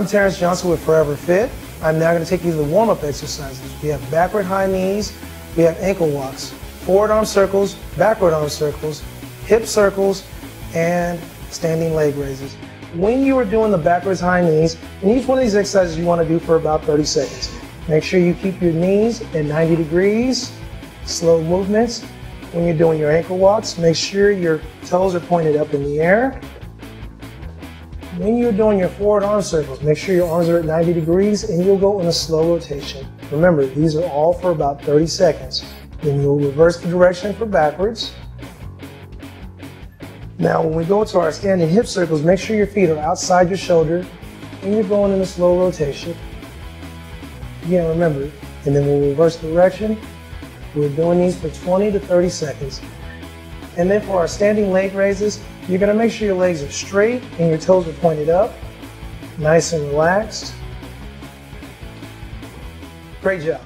I'm Terrence Johnson with Forever Fit. I'm now going to take you to the warm-up exercises. We have backward high knees, we have ankle walks, forward arm circles, backward arm circles, hip circles, and standing leg raises. When you are doing the backwards high knees, in each one of these exercises you want to do for about 30 seconds. Make sure you keep your knees at 90 degrees, slow movements. When you're doing your ankle walks, make sure your toes are pointed up in the air. When you're doing your forward arm circles, make sure your arms are at 90 degrees and you'll go in a slow rotation. Remember, these are all for about 30 seconds. Then you'll reverse the direction for backwards. Now when we go to our standing hip circles, make sure your feet are outside your shoulder and you're going in a slow rotation. Again, remember, and then we'll reverse direction. We're doing these for 20 to 30 seconds. And then for our standing leg raises, you're going to make sure your legs are straight and your toes are pointed up, nice and relaxed. Great job.